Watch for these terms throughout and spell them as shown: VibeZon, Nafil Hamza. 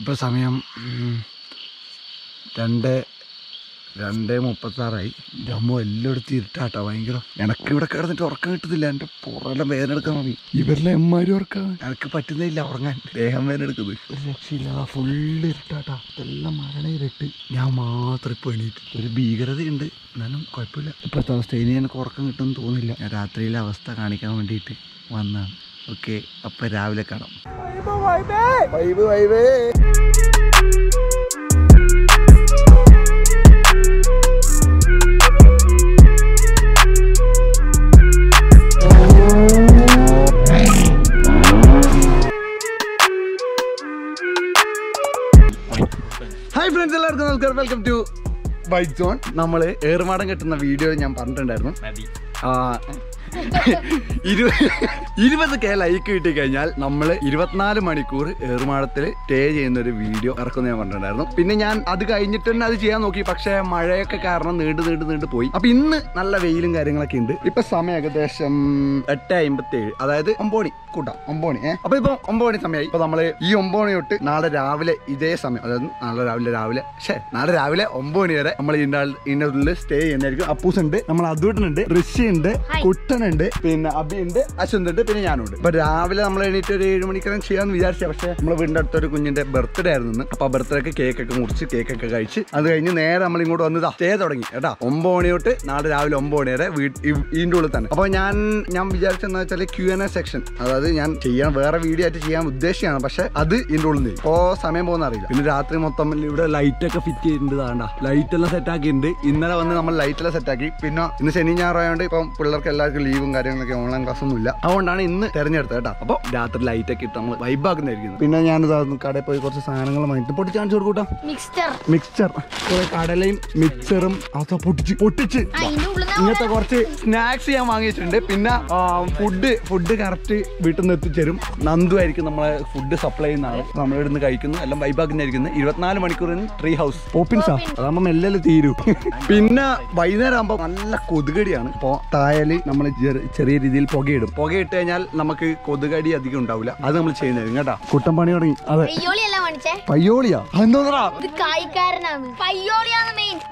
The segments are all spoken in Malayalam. ഇപ്പോൾ സമയം 2:36 എൻ്റെ അമ്മ എല്ലായിടത്തും ഇരുട്ടാട്ടോ ഭയങ്കര. എനക്ക് ഇവിടെ കിടന്നിട്ട് ഉറക്കം കിട്ടുന്നില്ല. എൻ്റെ പുറമെല്ലാം വേദനെടുക്കാൻ തുടങ്ങി. ഇവരെല്ലാം എമ്മാരും ഉറക്കാൻ എനിക്ക് പറ്റുന്നില്ല. ഉറങ്ങാൻ ദേഹം വേദനെടുക്കുന്നത് ഒരു രക്ഷയില്ല. ഫുള്ള് ഇരുട്ടാട്ടാ, ഇതെല്ലാം മരണ ഇരുട്ട്. ഞാൻ മാത്രം ഇപ്പോൾ എണീറ്റ്. ഒരു ഭീകരതയുണ്ട്, എന്നാലും കുഴപ്പമില്ല. ഇപ്പോഴത്തെ അവസ്ഥയിൽ എനിക്ക് ഉറക്കം കിട്ടുമെന്ന് തോന്നുന്നില്ല. ഞാൻ രാത്രിയിലെ അവസ്ഥ കാണിക്കാൻ വേണ്ടിയിട്ട് വന്നതാണ്. ഓക്കെ, അപ്പം രാവിലെ കാണാം. ഹായ് ഫ്രണ്ട്സ്, എല്ലാവർക്കും നമസ്കാരം. Welcome to VibeZon. നമ്മൾ ഏറുമാടം കെട്ടുന്ന വീഡിയോ ഞാൻ പറഞ്ഞിട്ടുണ്ടായിരുന്നു. 20K ലൈക്ക് കിട്ടി കഴിഞ്ഞാൽ നമ്മൾ 24 മണിക്കൂർ ഏറുമാടത്തിൽ സ്റ്റേ ചെയ്യുന്ന ഒരു വീഡിയോ ഇറക്കുന്ന ഞാൻ പറഞ്ഞിട്ടുണ്ടായിരുന്നു. പിന്നെ ഞാൻ അത് കഴിഞ്ഞിട്ട് തന്നെ അത് ചെയ്യാൻ നോക്കി, പക്ഷേ മഴയൊക്കെ കാരണം നീണ്ടു പോയി. അപ്പൊ ഇന്ന് നല്ല വെയിലും കാര്യങ്ങളൊക്കെ ഉണ്ട്. ഇപ്പൊ സമയം ഏകദേശം 8:57, അതായത് 9 മണി കൂട്ടാം 9 മണി. അപ്പൊ ഇപ്പൊ 9 മണി സമയമായി. ഇപ്പൊ നമ്മള് ഈ 9 മണി തൊട്ട് നാളെ രാവിലെ ഇതേ സമയം, അതായത് നാളെ രാവിലെ 9 മണി വരെ നമ്മൾ ഇതിൻ്റെ സ്റ്റേ ചെയ്യുന്നതായിരിക്കും. അപ്പൂസ് ഉണ്ട്, നമ്മൾ അതുണ്ട്, ഋഷി ഉണ്ട്, കുട്ടൻ ഉണ്ട്, പിന്നെ അബി ഉണ്ട്, അശ്വന്തുണ്ട്, പിന്നെ ഞാനുണ്ട്. അപ്പൊ രാവിലെ നമ്മൾ എണീറ്റ് ഒരു 7 മണിക്കാണ് ചെയ്യാന്ന് വിചാരിച്ചത്. പക്ഷെ നമ്മൾ വീടിൻ്റെ അടുത്തൊരു കുഞ്ഞിന്റെ ബർത്ത്ഡേ ആയിരുന്നു. അപ്പൊ ബർത്ത്ഡേക്ക് കേക്കൊക്കെ മുറിച്ച് കേക്കൊക്കെ കഴിച്ച് അത് കഴിഞ്ഞ് നേരെ നമ്മൾ ഇങ്ങോട്ട് വന്നതാ സ്റ്റേ തുടങ്ങി കേട്ടാ. 9 മണി തൊട്ട് നാളെ രാവിലെ 9 മണി വരെ ഇതിൻ്റെ ഉള്ളിൽ തന്നെ. അപ്പൊ ഞാൻ വിചാരിച്ചെന്ന് വെച്ചാൽ Q&A സെക്ഷൻ, അതായത് ഞാൻ ചെയ്യാൻ വേറെ വീഡിയോ ആയിട്ട് ചെയ്യാൻ ഉദ്ദേശിച്ചാണ്, പക്ഷെ അത് ഇതിൻ്റെ ഉള്ളിൽ നിന്ന് ഇപ്പോൾ സമയം പോകുന്ന അറിയില്ല. പിന്നെ രാത്രി മൊത്തം ഇവിടെ ലൈറ്റൊക്കെ ഫിറ്റ് ചെയ്തിട്ടുണ്ട്, ലൈറ്റെല്ലാം സെറ്റാക്കിയിട്ടുണ്ട്. ഇന്നലെ വന്ന് നമ്മൾ ലൈറ്റെല്ലാം സെറ്റാക്കി. പിന്നെ ഇന്ന് ശനി ഞായറായതുകൊണ്ട് ഇപ്പം പിള്ളേർക്ക് എല്ലാവർക്കും ലീവും കാര്യങ്ങളൊക്കെ, ഓൺലൈൻ ക്ലാസ് ഒന്നും ഇല്ല. അതുകൊണ്ടാണ് ഇന്ന് തിരഞ്ഞെടുത്തത് കേട്ടോ. അപ്പോൾ രാത്രി ലൈറ്റൊക്കെ ഇട്ട് നമ്മൾ വൈബാക്കുന്നതായിരിക്കും. പിന്നെ ഞാനിതായിരുന്നു കടയിൽ പോയി കുറച്ച് സാധനങ്ങൾ വാങ്ങിയിട്ട് പൊട്ടിച്ച് കാണിച്ചു കൊടുക്കൂട്ടോ. മിക്സ്ചർ കടലയും മിക്സറും അത് പൊട്ടിച്ച് ഇങ്ങനത്തെ കുറച്ച് സ്നാക്സ് ഞാൻ വാങ്ങിയിട്ടുണ്ട്. പിന്നെ ഫുഡ് കറക്റ്റ് വീട്ടിൽ നിന്ന് എത്തിച്ചേരും. നന്ദു ആയിരിക്കും നമ്മളെ ഫുഡ് സപ്ലൈ ചെയ്യുന്ന ആള്. നമ്മളിവിടുന്ന് കഴിക്കുന്നു, എല്ലാം വൈബാക്കുന്നായിരിക്കുന്നത്. 24 മണിക്കൂറിന് ട്രീ ഹൗസ് പോപ്പിൻസാ, അതാകുമ്പോൾ മെല്ലെ തീരും. പിന്നെ വൈകുന്നേരം ആകുമ്പോൾ നല്ല കൊതുകടിയാണ്. ഇപ്പോൾ തായല് നമ്മൾ ചെറിയ രീതിയിൽ പുകയിടും. പുകയിട്ട് കഴിഞ്ഞാൽ നമുക്ക് കൊതുകടി അധികം ഉണ്ടാവില്ല. അത് നമ്മൾ ചെയ്യുന്നതായിരിക്കും കേട്ടാ. കുട്ടൻ പണി തുടങ്ങി. അതെ, പയ്യോളിയാ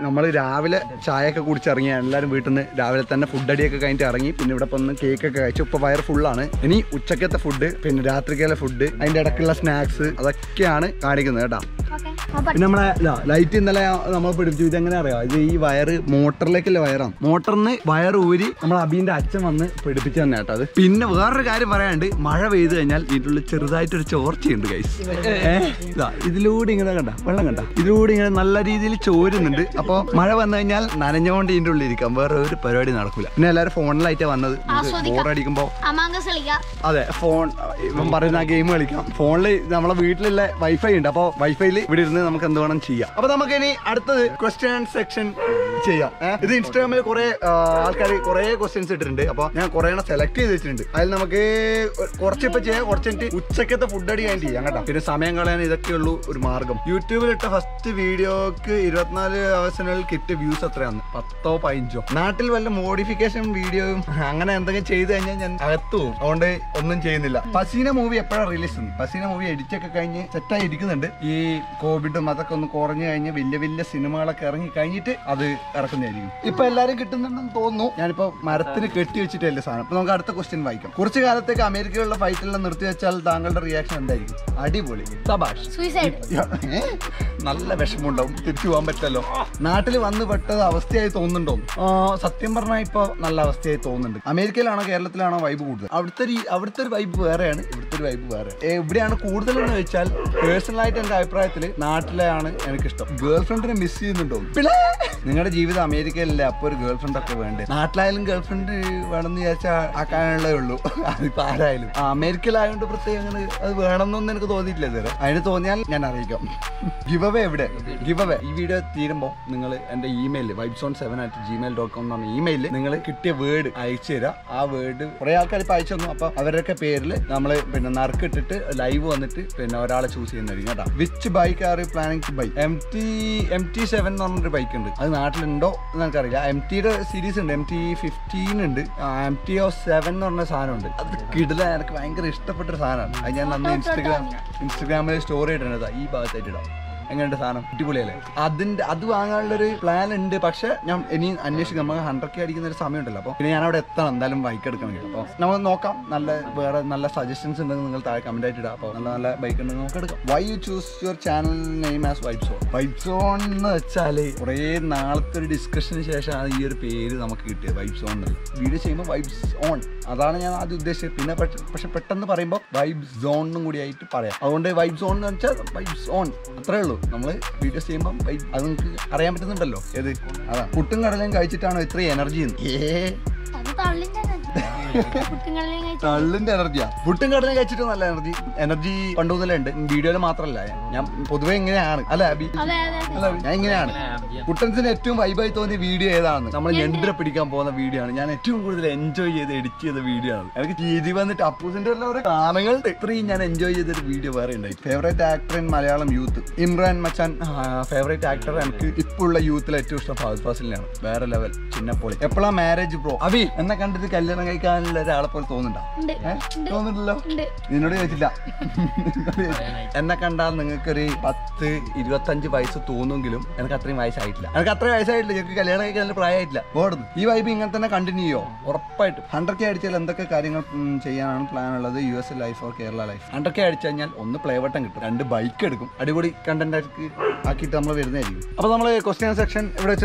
നമ്മള് രാവിലെ ചായ ഒക്കെ കുടിച്ചിറങ്ങി. എല്ലാവരും വീട്ടിൽ നിന്ന് രാവിലെ തന്നെ ഫുഡ് അടിയൊക്കെ കഴിഞ്ഞിട്ട് ഇറങ്ങി. പിന്നെ ഇവിടെ വന്ന് കേക്ക് ഒക്കെ കഴിച്ചു. ഇപ്പൊ വയർ ഫുള്ളാണ്. ഇനി ഉച്ചക്കത്തെ ഫുഡ്, പിന്നെ രാത്രിക്കത്തെ ഫുഡ്, അതിന്റെ ഇടയ്ക്കുള്ള സ്നാക്സ്, അതൊക്കെയാണ് കാണിക്കുന്നത് കേട്ടാ. പിന്നെ നമ്മളെ ലൈറ്റ് ഇന്നലെ നമ്മൾ പിടിച്ചു. ഇതെങ്ങനെ അറിയാം? ഇത് ഈ വയറ് മോട്ടറിലേക്കുള്ള വയറാണ്. മോട്ടറിന് വയർ ഊരി നമ്മൾ അബീന്റെ അച്ഛൻ വന്ന് പിടിപ്പിച്ചു തന്നെ കേട്ടോ. അത് പിന്നെ വേറൊരു കാര്യം പറയാണ്ട്, മഴ പെയ്ത് കഴിഞ്ഞാൽ ഇതിനുള്ളിൽ ചെറുതായിട്ടൊരു ചോർച്ചയുണ്ട് ഗൈസ്. ഇതിലൂടെ ഇങ്ങനെ കണ്ട വെള്ളം കണ്ട, ഇതിലൂടെ ഇങ്ങനെ നല്ല രീതിയിൽ ചോരുന്നുണ്ട്. അപ്പോൾ മഴ വന്നു കഴിഞ്ഞാൽ നനഞ്ഞുകൊണ്ട് ഇതിൻ്റെ ഉള്ളിൽ ഇരിക്കാം, വേറെ ഒരു പരിപാടി നടക്കില്ല. പിന്നെ എല്ലാവരും ഫോണിലായിട്ട് വന്നത് ബോറടിക്കുമ്പോൾ അതെ ഫോൺ പറയുന്ന ഗെയിം കളിക്കാം. ഫോണിൽ നമ്മളെ വീട്ടിലുള്ള വൈഫൈ ഉണ്ട്. അപ്പോൾ വൈഫൈയിൽ ഇവിടെ ഇരുന്ന് നമുക്ക് എന്ത് വേണം ചെയ്യാം. അപ്പോൾ നമുക്ക് ഇനി അടുത്തത് ക്വസ്റ്റ്യൻ സെക്ഷൻ ചെയ്യാം. ഇത് ഇൻസ്റ്റാഗ്രാമിൽ കുറെ ആൾക്കാർ കുറെ ക്വസ്റ്റ്യൻസ് ഇട്ടിട്ടുണ്ട്. അപ്പോൾ ഞാൻ കുറെ എണ്ണം സെലക്ട് ചെയ്ത് വെച്ചിട്ടുണ്ട്. അതിൽ നമുക്ക് കുറച്ചിപ്പോൾ ചെയ്യാം, കുറച്ചിട്ട് ഉച്ചക്കത്തെ ഫുഡ് അടി കഴിഞ്ഞ് ചെയ്യാം കേട്ടോ. പിന്നെ സമയം കളയാൻ ഇതൊക്കെ ഉള്ളൂ ഒരു മാർഗം. യൂട്യൂബിൽ ഇട്ട ഫസ്റ്റ് വീഡിയോക്ക് 24 അവസരങ്ങളിൽ കിട്ടിയ വ്യൂസ് എത്രയാണ്? 10 or 15. നാട്ടിൽ വല്ല മോഡിഫിക്കേഷൻ വീഡിയോയും അങ്ങനെ എന്തെങ്കിലും ചെയ്ത് കഴിഞ്ഞാൽ ഞാൻ അകത്തു പോകും. അതുകൊണ്ട് ഒന്നും ചെയ്യുന്നില്ല. പസീന മൂവി എപ്പോഴാണ് റിലീസ് ചെയ്യുന്നത്? പസീന മൂവി എഡിറ്റൊക്കെ കഴിഞ്ഞ് സെറ്റായി ഇരിക്കുന്നുണ്ട്. ഈ കോവിഡും അതൊക്കെ ഒന്ന് കുറഞ്ഞു കഴിഞ്ഞ് വലിയ സിനിമകളൊക്കെ ഇറങ്ങി കഴിഞ്ഞിട്ട് അത് ഇറക്കുന്നതായിരിക്കും. ഇപ്പൊ എല്ലാരും കിട്ടുന്നുണ്ടെന്ന് തോന്നുന്നു. ഞാനിപ്പോ മരത്തിന് കെട്ടി വെച്ചിട്ടല്ലേ സാധനം. അപ്പൊ നമുക്ക് അടുത്ത ക്വസ്റ്റ്യൻ വായിക്കാം. കുറച്ചു കാലത്തേക്ക് അമേരിക്കയിലുള്ള ഫൈറ്റെല്ലാം നിർത്തിവെച്ചാൽ താങ്കളുടെ റിയാക്ഷൻ എന്തായിരിക്കും? അടിപൊളി സബാഷ്. നല്ല വിഷമമുണ്ടാവും, തിരിച്ചു പോകാൻ പറ്റില്ലല്ലോ. നാട്ടിൽ വന്ന് പെട്ടത് അവസ്ഥയായി തോന്നുന്നുണ്ടോ? സത്യം പറഞ്ഞാൽ ഇപ്പൊ നല്ല അവസ്ഥയായി തോന്നുന്നുണ്ട്. അമേരിക്കയിലാണോ കേരളത്തിലാണോ വൈബ് കൂടുതൽ? അവിടുത്തെ ഒരു വൈബ് വേറെയാണ്, ഇവിടുത്തെ ഒരു വൈബ് വേറെ. എവിടെയാണ് കൂടുതലെന്ന് വെച്ചാൽ പേഴ്സണലായിട്ട് എന്റെ അഭിപ്രായത്തിൽ നാട്ടിലെയാണ് എനിക്കിഷ്ടം. ഗേൾ ഫ്രണ്ടിനെ മിസ് ചെയ്യുന്നുണ്ടോ? നിങ്ങളുടെ ജീവിതം അമേരിക്കയിലല്ലേ, അപ്പൊ ഒരു ഗേൾ ഫ്രണ്ട് ഒക്കെ വേണ്ടേ? നാട്ടിലായാലും ഗേൾ ഫ്രണ്ട് വേണമെന്ന് വിചാരിച്ചാൽ ആക്കാനുള്ളതേ ഉള്ളൂ. അതിപ്പോ ആരായാലും അമേരിക്കയിലായോണ്ട് പ്രത്യേകം അത് വേണമെന്നൊന്നും എനിക്ക് തോന്നിയിട്ടില്ല ഇതുവരെ. അതിന് തോന്നിയാൽ ഞാൻ അറിയിക്കാം. ഗിവവേ എവിടെ? ഗിവവേ ഈ വീഡിയോ തീരുമ്പോൾ നിങ്ങൾ എൻ്റെ ഇമെയിലിൽ vibeson7@gmail.com എന്ന് പറഞ്ഞ ഇമെയിലിൽ നിങ്ങൾ കിട്ടിയ വേർഡ് അയച്ചു തരാം. ആ വേർഡ് കുറെ ആൾക്കാർ ഇപ്പൊ അയച്ചു തന്നു. അപ്പൊ അവരൊക്കെ പേരിൽ നമ്മൾ പിന്നെ live. Which bike are you planning to buy? MT7 bike. That's MT series and MT15 and MT7. That's kid. Instagram story. That's plan in the Paksha, why you choose your channel name as VibeZon? VibeZon discussion VibeZon. Favorite actor in Malayalam youth. Imran Machan, favorite actor and Ipula youth letters of house fossil. Bare level, Chinnapoli. Epala marriage, bro. Avi, and the country Kalanaka let Alapol Tonda. And the Kanda Nangakari, but it got Tanjivais Tonungilum and Katrim Isaitla. And Katrim Isaitla, Kalanaka Praidla. Board, EY being at the continue or pet. Hunter Kerchel and the carrying up Chayan plan another US life or Kerala life. Hunter Kerchanian on the playboat and the bike. Content that we question section. We have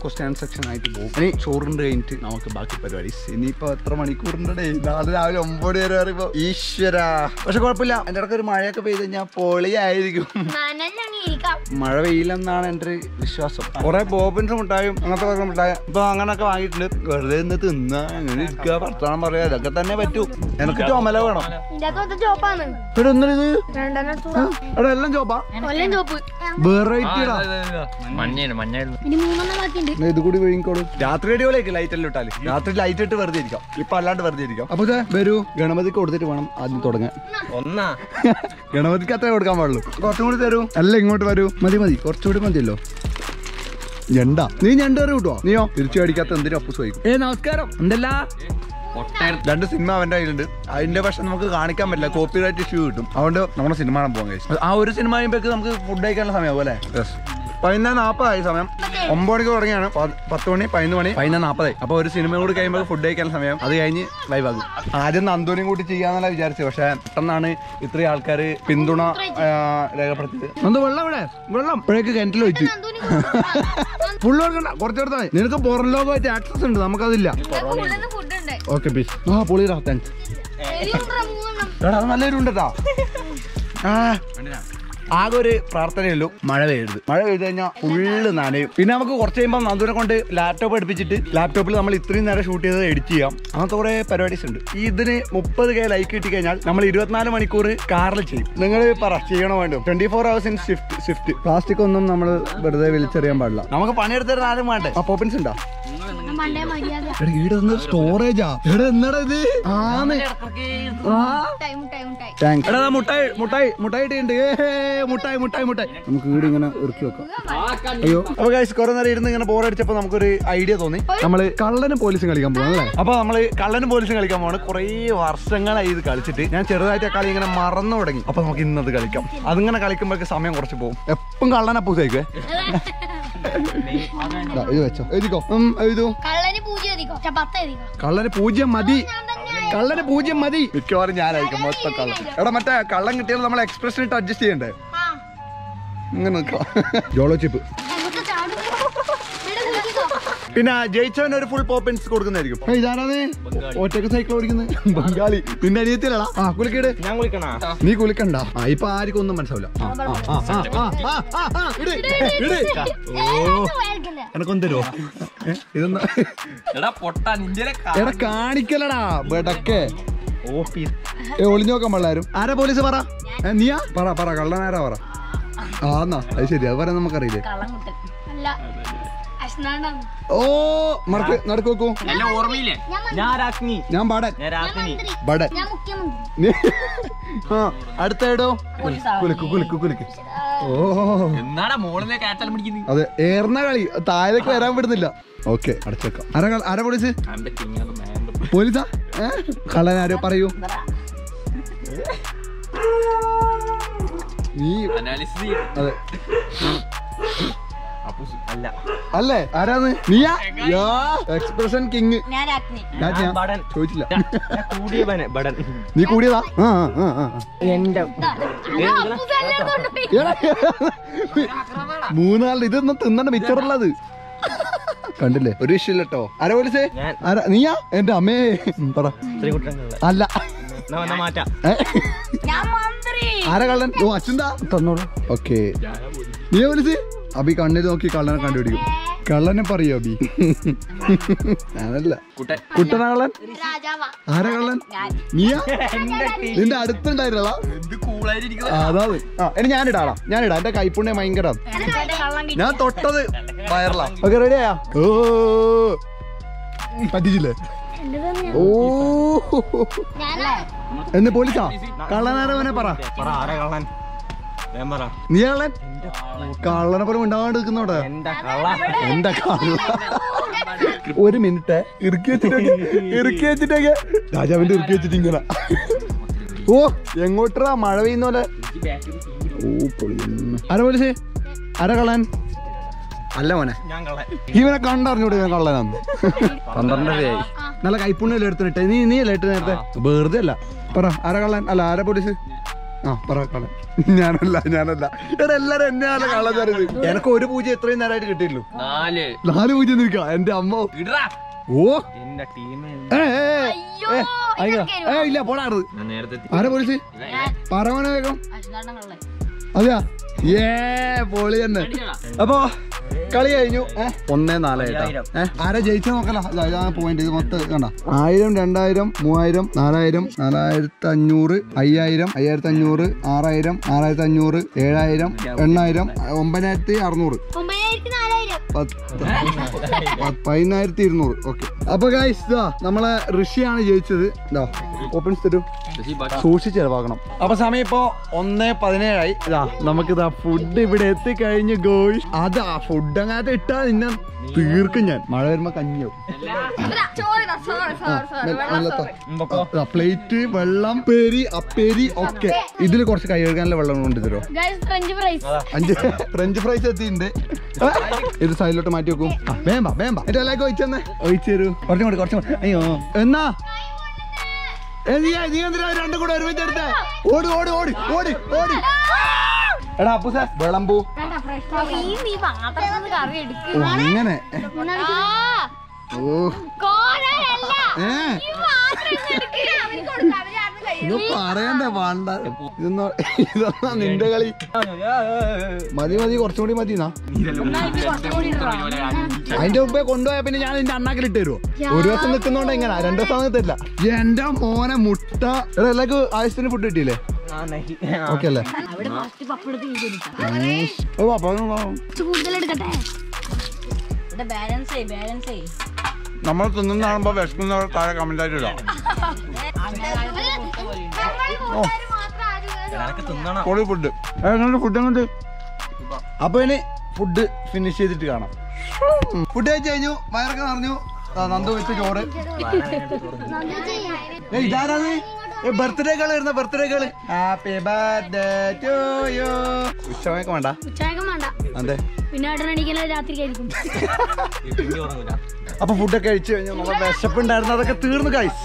question section. I I'm going to go to the house. That's cinema when I did. I never saw a copyright issue. I don't cinema. Our cinema becomes food. Yes. Pine and Apa is onboard Gorgana, Patoni, Pine and Apa. About cinema came up for day and Samia, Adiani, Vival. I didn't Andoni would Chiana Jersey, Tanani, Itri Alcari, Pinduna, Regapati. Break again to it. Full organ, what are they? Nilka Borlo by access and Lamakadilla. Okay, please. No, pull it off then. Agore, Prathane look, Maravid, Maravina, Pull Nani. Pinamaco or Chamber, Nanduaconte, laptop at Pichit, laptop, Namali, three Narashuti, Editia, Antore, Paradison. Either Muppa like it again, Namali, Duatana, Manicure, Carlichi, Nangare Parachiano, 24 hours in shift. Plastic on the number, but they will cherry and Badla. Namakapanir, the Ramanda, a popin center. It is not storage. It is not a day. Thanks. Oh, guys, coroner is going to pour a chip on the ideas only. I'm a Kalan policing. Upon my Kalan policing, I come on a Korea or Sanga is Kalicity. And Cherata Kalina Marano upon the Kalicum. I'm going to Kalicum like a Samuel worshipful. A Pungalana Pusega. Kalani Puja Madi. It's your Kalan tell them express it at the end. Yolo chip. Pina Jaychan or full pop and score. Hey, Dana, what take a cycle in Bangali? Pina Nitilla, Kulikana, Nikulikanda, Ipariko on the Mansala. And Condero. Isn't that Potan? You're a carnicola, but a care. Oh, Pete. Eolino Camalaro. Arabolisavara? And Nia? Paraparagalanara. Ah, no, I said, ever in the Macarilla. ഓ മറക്ക് നടക്കോക്കൂ എന്നെ ഓർമ്മയില്ലേ ഞാൻ രാജ്ഞി ഞാൻ ബടൻ ബടൻ ഞാൻ മുഖ്യമന്ത്രി ആ അടുത്ത എടോ കുലുക്ക് കുലുക്ക് കുലുക്ക് ഓ എന്നാടാ മോളിനെ കാറ്റാൽ പിടിക്കുന്നു അതെ ഏർന്ന കളി താഴേക്ക് വരാൻ വിടുന്നില്ല ഓക്കേ അടച്ചേക്കാം ആരാ പോലീസ് പോലീസാ കളൻ ആരോ പറയൂ നീ അനാലിസിസ് ചെയ്യ അതെ അല്ല അല്ലേ ആരാണ് നീയാ യാ എക്സ്പ്രഷൻ കിങ് ഞാൻ രാജ്ഞി ഞാൻ ബടൻ ചോദിച്ചില്ല ഞാൻ കൂടിയവനെ ബടൻ നീ കൂടിയതാ ആ ആ ആ എൻടെ മൂന്നാൾ ഇതൊന്നും തിന്നണ്ട മിച്ചറുള്ളത് കണ്ടില്ലേ ഒരു വിഷയമില്ല കേട്ടോ ആരാ പോലീസേ നീയാ എന്റെ അമ്മേ പറ അല്ല ആരാ കള്ളൻ ഓ അച്ഛന്താ തന്നോളൂ ഓക്കെ നീയാ പോലീസ് അബി കണ്ണിൽ നോക്കി കള്ളനെ കണ്ടുപിടിക്കും കള്ളനെ പറയോ അബി ഞാനല്ല കുട്ടനാളൻ ആരാ കള്ളൻ നീയാ നിന്റെ അടുത്തുണ്ടായിരുന്നതാ അതാവ് ആ എന്നെ ഞാനിടാളാ ഞാനിടാ എന്റെ കൈപ്പുണ്യം ഭയങ്കര ഞാൻ തൊട്ടത് വയറലാ ഓക്കെ റെഡിയാ ഓ പറ്റിച്ചില്ലേ ഓ എന്ന് പോലീസാ കള്ളനാരവനെ പറ ആരാ കള്ളൻ നീ കള്ളൻ കള്ളനെ പോലെ ഉണ്ടാകാണ്ട് നിൽക്കുന്നോടെ എന്താ കള്ള ഒരു മിനിറ്റ് ഇറുക്കി വെച്ചിട്ടൊക്കെ രാജാവിന്റെ ഇറുക്കി വെച്ചിട്ട് ഇങ്ങനെ ഓ എങ്ങോട്ടാ മഴ പെയ്യുന്ന പോലെ ഓ പൊളി ആരാ പോലീസ് ആരാ കള്ളൻ അല്ല മോനെ ഇവനെ കണ്ടറിഞ്ഞൂടെ ഞാൻ കള്ളനാന്ന് 12:30 നല്ല കൈപ്പുണ്യം എടുത്തിട്ടെ നീ നീ അല്ലേ എട്ട് നേരത്തെ വെറുതെ അല്ല പറ ആരാ കള്ളൻ അല്ല ആരാ പോലീസ് ആ പറ കള്ളൻ ഞാനല്ല ഞാനല്ല എല്ലാരും എന്നെ ആണ് കള്ളൻ അറിയത് എനക്ക് ഒരു പൂജ എത്രയും നേരമായിട്ട് കിട്ടിയല്ലോ 4 പൂജ നിൽക്കാം എന്റെ അമ്മ ഓ എന്റെ ഇല്ല പോടാറ് ആരാ പോലീസ് പറവണ വേഗം അതെയാ ഏ പോളി തന്നെ അപ്പൊ കളി കഴിഞ്ഞു 1-4 ആരാ ജയിച്ച നോക്കല പോയിന്റ് മൊത്തം കണ്ട 1000, 2000, 4000, 4500, 5000, 6500, 6500, 6500, 7000, 8000, 8600, 8600, 9000, 9600 10,200 ഓക്കെ അപ്പൊ ഗൈസ് നമ്മളെ ഋഷിയാണ് ജയിച്ചത് ഇതാ ഓപ്പൺ തരൂ സൂക്ഷിച്ച് ചെലവാക്കണം അപ്പൊ സമയം ഇപ്പൊ 1:17 ഇതാ നമുക്കിതാ ഫുഡ് ഇവിടെ എത്തിക്കഴിഞ്ഞു ഗോയ് അതാ ഫുഡ് അങ്ങാതെ ഇട്ടാ നിന്നെ തീർക്കും ഞാൻ മഴ വരുമ്പോ കഞ്ഞിയാവും പ്ലേറ്റ് വെള്ളം പേരി അപ്പേരി ഒക്കെ ഇതിൽ കുറച്ച് കൈ കഴുകാനുള്ള വെള്ളം കൊണ്ട് തരുമോ 5 ഫ്രഞ്ച് ഫ്രൈസ് എത്തിയിട്ടുണ്ട് ഇത് സൈഡിലോട്ട് മാറ്റി വെക്കും വേമ്പ വേമ്പ എന്റെ എല്ലാവർക്കും ഒഴിച്ചെന്നെ ഒഴിച്ചു തരൂ കുറച്ചും കൂടി കുറച്ചും കൂടി അയ്യോ എന്നാ നീ എന്തിനാ രണ്ടും കൂടെ ഒരുമിച്ച് എടുത്തേ ഓടി ഓടി ഓടി ഓടി ഓടി എടാ അപ്പൂസ വിളമ്പൂ അങ്ങനെ പറയണ്ടേ വേണ്ട ഇതൊന്നാ നിന്റെ കളി മതി മതി കുറച്ചുകൂടി മതിന്നാ അതിന്റെ മുമ്പേ കൊണ്ടുപോയാ പിന്നെ ഞാൻ നിന്റെ അണ്ണാക്കിൽ ഇട്ട് തരുമോ ഒരു ദിവസം നിൽക്കുന്നോണ്ട് എങ്ങനാ 2 ദിവസം തരില്ല എന്റെ മോനെ മുട്ട എല്ലാവർക്കും ആവശ്യത്തിന് ഫുഡ് കിട്ടിയില്ലേ ഓക്കെ അല്ലേ നമ്മൾ തിന്നുന്ന കാണുമ്പോ വിശക്കുന്നവർ താഴെ കമന്റ് ആയിട്ടില്ല ഫുഡ് ഫുഡ് അങ്ങോട്ട് അപ്പൊ ഇനി ഫുഡ് ഫിനിഷ് ചെയ്തിട്ട് കാണാം ഫുഡ് കഴിച്ചു കഴിഞ്ഞു വയറൊക്കെ നിറഞ്ഞു നന്ദു വെച്ച ചോറ് ഇതാരാണ് ബർത്ത്ഡേ കളി വരുന്ന ബർത്ത്ഡേ കളി ഹാപ്പി ബർത്ത്ഡേ ടു യു ഉച്ചമയക്കം വേണ്ട ഉച്ചമയക്കം വേണ്ട അതെ പിന്നെ രാത്രി അപ്പൊ ഫുഡൊക്കെ കഴിച്ചു കഴിഞ്ഞാൽ നമ്മളെ വിശപ്പുണ്ടായിരുന്നു അതൊക്കെ തീർന്നു കഴിച്ചു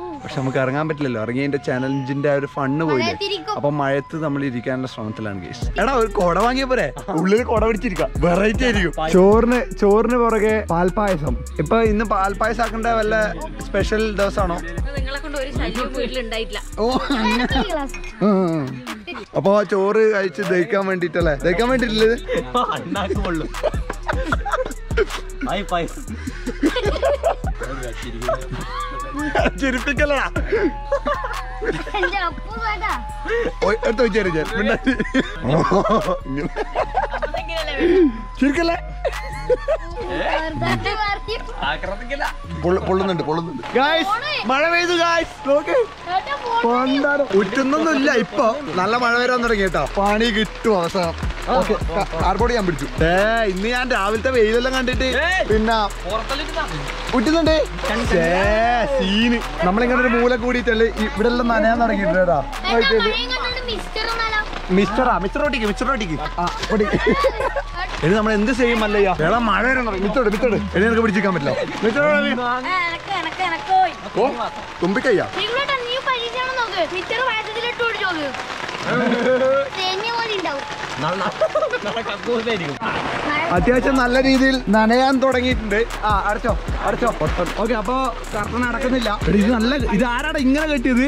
പക്ഷെ നമുക്ക് ഇറങ്ങാൻ പറ്റില്ലല്ലോ ഇറങ്ങി എന്റെ ചാലഞ്ചിന്റെ ആ ഒരു ഫണ്ണ് പോയില്ലേ അപ്പൊ മഴത്ത് നമ്മൾ ഇരിക്കാനുള്ള ശ്രമത്തിലാണ് ഗൈസ് എടാ ഒരു കുട വാങ്ങിയ പോരെ ഉള്ളിൽ കുട പിടിച്ചിരിക്കാം വെറൈറ്റി ആയിരിക്കും ചോറിന് പുറകെ പാൽപ്പായസം ഇപ്പൊ ഇന്ന് പാൽപ്പായസം ആക്കേണ്ട വല്ല സ്പെഷ്യൽ ദിവസമാണോ ഓ അപ്പോൾ ആ ചോറ് കഴിച്ച് ദഹിക്കാൻ വേണ്ടിട്ടല്ലേ? ദഹിക്കാൻ വേണ്ടിട്ടില്ലേ? ചിരിപ്പിക്കലാ എടുത്ത് വിചാരിച്ചാൽ ശരിക്കല്ലേ? പൊള്ളുന്നുണ്ട് പൊള്ളുന്നുണ്ട് ഗായ്സ്, മഴ പെയ്തു ഗായ്സ്. നോക്ക് ഉറ്റുന്നൊന്നുമില്ല, ഇപ്പൊ നല്ല മഴ വരാൻ തുടങ്ങി കേട്ടോ. പണി കിട്ടും അവസാനം. കാർബോർഡ് ഞാൻ പിടിച്ചു. ഇന്ന് ഞാൻ രാവിലത്തെ വെയിലെല്ലാം കണ്ടിട്ട് പിന്നെ ഉറ്റുന്നുണ്ട് സീന്. നമ്മളിങ്ങനെ ഒരു മൂല കൂടിയിട്ടല്ലേ ഇവിടെ എല്ലാം നനയാൻ തുടങ്ങിയിട്ട് കേട്ടാ. മിസ്റ്ററാ മിസ്റ്റർ ഓട്ടിക്ക് മിസ്റ്റർ ഓട്ടിക്ക് ഇനി നമ്മൾ എന്ത് ചെയ്യും? അല്ലയ്യ വേറെ മഴ മിത്തോട് മിത്തോട് എനി നിനക്ക് പിടിച്ചിരിക്കാൻ പറ്റില്ല. ഓ തുമ്പിക്കയ്യാ അത്യാവശ്യം നല്ല രീതിയിൽ നനയാൻ തുടങ്ങിയിട്ടുണ്ട്. ആ അടച്ചോ അടച്ചോ. ഓക്കെ അപ്പൊ കർട്ടൻ അടക്കുന്നില്ല. ഇത് നല്ല ഇത് ആരാടാ ഇങ്ങനെ കെട്ടിയത്?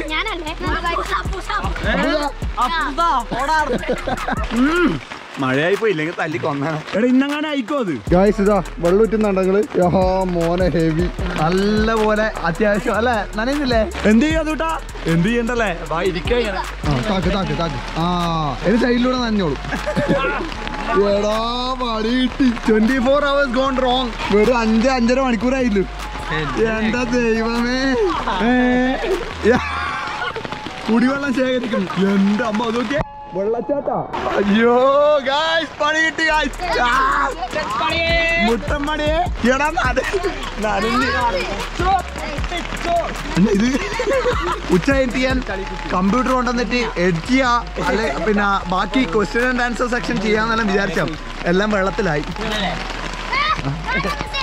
മഴയായി പോയില്ലെങ്കിൽ തല്ലി കൊന്നാണ്. എടാ ഇന്നങ്ങനെ ആയിക്കോ അത്. ഗായ്സ് ഇതാ വെള്ളം ഉറ്റുന്നുണ്ടെങ്കിൽ മോനെ ഹെവി നല്ല പോലെ അത്യാവശ്യം അല്ലെ നനയുന്നില്ലേ? എന്ത് ചെയ്യും അതൂട്ടാ? എന്ത് ചെയ്യണ്ടല്ലേ? താക്ക് താക്ക് താക്ക്. ആ എന്റെ സൈഡിലൂടെ നനഞ്ഞോളൂ. എടാ പണി കിട്ടി. 24 hours gone wrong. വെറും 5-5.5 മണിക്കൂറായില്ലേ? എന്താ ദൈവമേ. കുടിവെള്ളം ശേഖരിക്കുന്നു എന്റെ അമ്മ. അതൊക്കെ വെള്ളച്ചാട്ടാ. അയ്യോ ഗായ്സ് പണി കിട്ടി ഗായ്സ്. മുട്ടമ്മണിയെ എടാ ഇത് ഉച്ച എത്തിയാൽ കമ്പ്യൂട്ടർ കൊണ്ടുവന്നിട്ട് എഡിറ്റ് ചെയ്യാ അല്ലെ പിന്നെ ബാക്കി ക്വസ്റ്റ്യൻ ആൻഡ് ആൻസർ സെക്ഷൻ ചെയ്യാന്നെല്ലാം വിചാരിച്ചാ എല്ലാം വെള്ളത്തിലായി.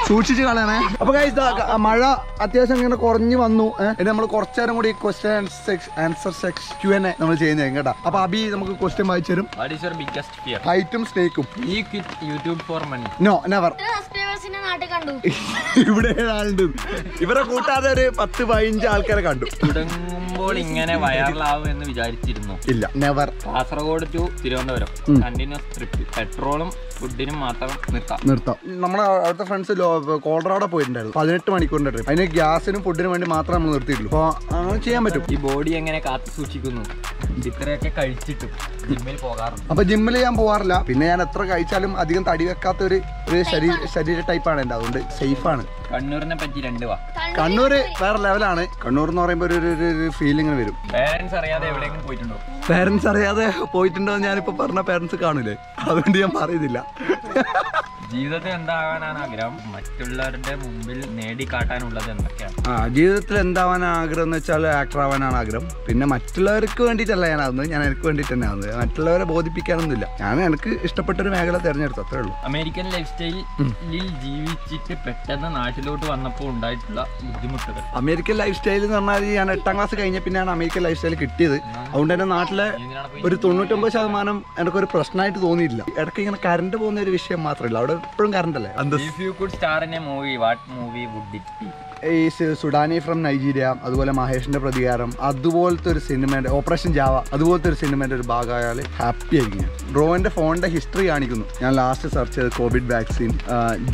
സൂക്ഷിച്ച് കളയണേ. അപ്പൊ ഗൈസ് മഴ അത്യാവശ്യം ഇങ്ങനെ കുറഞ്ഞു വന്നു. ഇനി നമ്മൾ കുറച്ചേരം കൂടി ക്വസ്റ്റ്യൻ ആൻസർ സെക്ഷൻ Q&A നമ്മൾ ചെയ്യുന്നത് കേട്ടാ. അപ്പൊ അബി നമുക്ക് ക്വസ്റ്റ്യൻ വായിച്ചു തരും. What is your biggest fear? ഹൈറ്റും സ്നേക്കും. ഈ quit YouTube for money? No never. സബ്സ്ക്രൈബേഴ്സിനെ നാട്ടി കണ്ടു. ഇവിടെ ആളുണ്ട്. ഇവരെ കൂട്ടാതെ ഒരു 10-15 ആൾക്കാരെ കണ്ടു. തുടങ്ങുമ്പോൾ ഇങ്ങനെ വൈറലാവും എന്ന് വിചാരിച്ചിരുന്നു? ഇല്ല never. Kasaragod to Thiruvananthapuram continuous trip. പെട്രോളും ഫുഡിനും മാത്രം നിർത്താം. നമ്മുടെ അടുത്ത ഫ്രണ്ട്സ് കോളറോടെ പോയിട്ടുണ്ടായിരുന്നു. 18 മണിക്കൂറിന്റെ ട്രിപ്പ്. അതിന് ഗ്യാസിനും ഫുഡിനും വേണ്ടി മാത്രം നമ്മൾ നിർത്തിയിട്ടുള്ളൂ. അപ്പോൾ അങ്ങനെ ചെയ്യാൻ പറ്റും. ഈ ബോഡി എങ്ങനെ കാത്തു സൂക്ഷിക്കുന്നു? ഇത്രയൊക്കെ കഴിച്ചിട്ടും ജിമ്മിൽ പോകാറുണ്ട്. അപ്പൊ ജിമ്മിൽ ഞാൻ പോകാറില്ല. പിന്നെ ഞാൻ എത്ര കഴിച്ചാലും അധികം തടി വെക്കാത്ത ഒരു ശരീര ടൈപ്പാണ് എൻ്റെ. അതുകൊണ്ട് സേഫാണ്. കണ്ണൂരിനെ പറ്റി 2 വാക്ക്. കണ്ണൂർ വേറെ ലെവലാണ്. കണ്ണൂർ എന്ന് പറയുമ്പോൾ ഒരു ഫീലിംഗ് വരും. പേരൻസ് അറിയാതെ എവിടെയെങ്കിലും പോയിട്ടുണ്ടോ? പേരൻസ് അറിയാതെ പോയിട്ടുണ്ടോ എന്ന് ഞാനിപ്പോ പറഞ്ഞ പേരൻസ് കാണില്ലേ, അതുകൊണ്ട് ഞാൻ പറയുന്നില്ല. ജീവിതത്തിൽ എന്താകാനാണ് ആഗ്രഹം? മറ്റുള്ളവരുടെ മുമ്പിൽ നേടിക്കാട്ടാനുള്ളത് എന്തൊക്കെയാണ്? ആ ജീവിതത്തിൽ എന്താവാൻ ആഗ്രഹം എന്ന് വെച്ചാൽ ആക്ടർ ആവാനാണ് ആഗ്രഹം. പിന്നെ മറ്റുള്ളവർക്ക് വേണ്ടിയിട്ടല്ല ഞാനാവുന്നത്, ഞാൻ എനിക്ക് വേണ്ടിയിട്ട് തന്നെ ആവുന്നത്. മറ്റുള്ളവരെ ബോധിപ്പിക്കാനൊന്നുമില്ല. ഞാൻ എനിക്ക് ഇഷ്ടപ്പെട്ട ഒരു മേഖല തിരഞ്ഞെടുത്തു, അത്രേ ഉള്ളൂ. അമേരിക്കൻ ലൈഫ് സ്റ്റൈലിൽ ജീവിച്ചിട്ട് പെട്ടെന്ന് നാട്ടിലോട്ട് വന്നപ്പോൾ ഉണ്ടായിട്ടുള്ള ബുദ്ധിമുട്ടുകൾ? അമേരിക്കൻ ലൈഫ് സ്റ്റൈൽ എന്ന് പറഞ്ഞാൽ ഞാൻ 8th ക്ലാസ് കഴിഞ്ഞ പിന്നെയാണ് അമേരിക്കൻ ലൈഫ് സ്റ്റൈൽ കിട്ടിയത്. അതുകൊണ്ട് തന്നെ നാട്ടിലെ ഒരു 99% എനിക്കൊരു പ്രശ്നമായിട്ട് തോന്നിയില്ല. ഇടയ്ക്ക് ഇങ്ങനെ കറണ്ട് പോകുന്ന ഒരു വിഷയം മാത്രമല്ല. അവിടെ എപ്പോഴും കറണ്ട് അല്ലേ. സുഡാനി ഫ്രം നൈജീരിയ, അതുപോലെ മഹേഷിന്റെ പ്രതികാരം, അതുപോലത്തെ ഒരു സിനിമയുടെ ഓപ്പറേഷൻ ജാവ, അതുപോലത്തെ ഒരു സിനിമയുടെ ഒരു ഭാഗമായാൽ ഹാപ്പി ആയിരിക്കും. റോവന്റെ ഫോണിന്റെ ഹിസ്റ്ററി കാണിക്കുന്നു. ഞാൻ ലാസ്റ്റ് സെർച്ച് ചെയ്ത് കോവിഡ് വാക്സിൻ.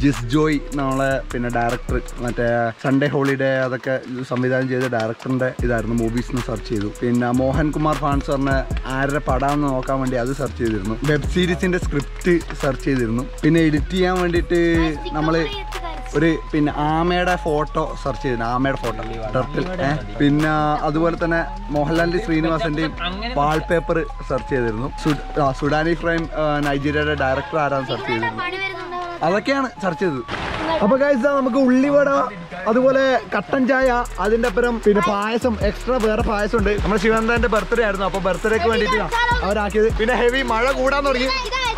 ജിസ് ജോയ് നമ്മളെ പിന്നെ ഡയറക്ടർ, മറ്റേ സൺഡേ ഹോളിഡേ അതൊക്കെ സംവിധാനം ചെയ്ത ഡയറക്ടറിന്റെ ഇതായിരുന്നു. മൂവീസ് എന്ന് സെർച്ച് ചെയ്തു. പിന്നെ മോഹൻകുമാർ ഫാൻസ് പറഞ്ഞ ആരുടെ പടാന്ന് നോക്കാൻ വേണ്ടി അത് സെർച്ച് ചെയ്തിരുന്നു. വെബ് സീരീസിന്റെ സ്ക്രിപ്റ്റ് സെർച്ച് ചെയ്തിരുന്നു. പിന്നെ എഡിറ്റ് ചെയ്യാൻ വേണ്ടിയിട്ട് നമ്മള് ഒരു പിന്നെ ആമയുടെ ഫോട്ടോ സെർച്ച് ചെയ്തു. ആമയുടെ ഫോട്ടോ ടർട്ടിൽ. പിന്നെ അതുപോലെ തന്നെ മോഹൻലാലിന്റെ ശ്രീനിവാസന്റെയും വാൾപേപ്പർ സെർച്ച് ചെയ്തിരുന്നു. സുഡാനി ഫ്രെയിം നൈജീരിയയുടെ ഡയറക്ടർ ആരാന്ന് സെർച്ച് ചെയ്തിരുന്നു. അതൊക്കെയാണ് സെർച്ച് ചെയ്തത്. അപ്പൊ ഗൈസ് നമുക്ക് ഉള്ളിവട, അതുപോലെ കട്ടൻ ചായ, അതിന്റെ അപ്പുറം പിന്നെ പായസം, എക്സ്ട്രാ വേറെ പായസം ഉണ്ട്. നമ്മുടെ ശിവനന്ദന്റെ ബർത്ത്ഡേ ആയിരുന്നു. അപ്പൊ ബർത്ത്ഡേക്ക് വേണ്ടിട്ട് അവരാക്കിയത്. പിന്നെ ഹെവി മഴ കൂടാൻ തുടങ്ങി.